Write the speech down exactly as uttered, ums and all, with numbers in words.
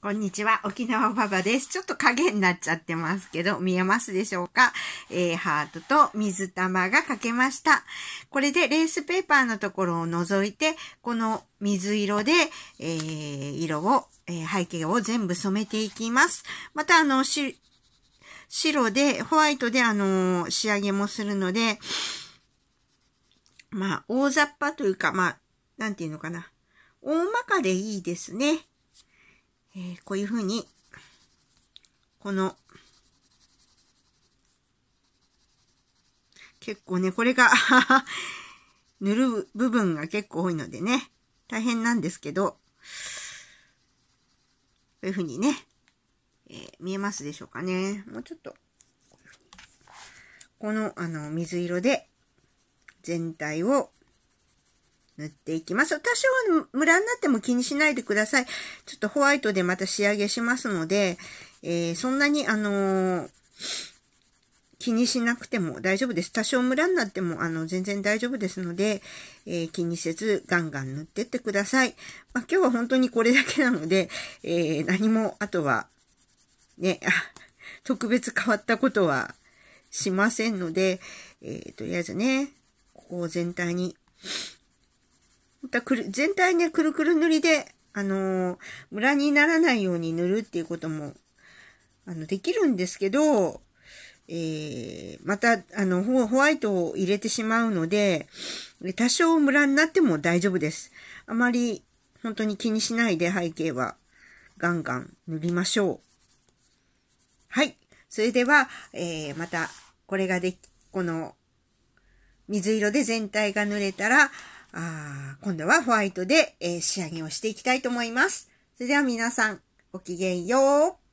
こんにちは、沖縄ばばです。ちょっと影になっちゃってますけど、見えますでしょうか？えー、ハートと水玉が描けました。これでレースペーパーのところを除いて、この水色で、えー、色を、えー、背景を全部染めていきます。また、あの、し、白で、ホワイトで、あのー、仕上げもするので、まあ、大雑把というか、まあ、なんていうのかな。大まかでいいですね。えー、こういうふうに、この、結構ね、これが、塗る部分が結構多いのでね、大変なんですけど、こういうふうにね、えー、見えますでしょうかね。もうちょっと、この、あの、水色で、全体を、塗っていきます。多少ムラになっても気にしないでください。ちょっとホワイトでまた仕上げしますので、えー、そんなに、あのー、気にしなくても大丈夫です。多少ムラになってもあの全然大丈夫ですので、えー、気にせずガンガン塗ってってください。まあ、今日は本当にこれだけなので、えー、何もあとはね、特別変わったことはしませんので、えー、とりあえずね、ここを全体に全体ね、くるくる塗りで、あのー、ムラにならないように塗るっていうことも、あの、できるんですけど、えー、また、あの、ホワイトを入れてしまうので、多少ムラになっても大丈夫です。あまり、本当に気にしないで背景は、ガンガン塗りましょう。はい。それでは、えー、また、これができ、この、水色で全体が塗れたら、あ今度はホワイトで、えー、仕上げをしていきたいと思います。それでは皆さん、ごきげんよう。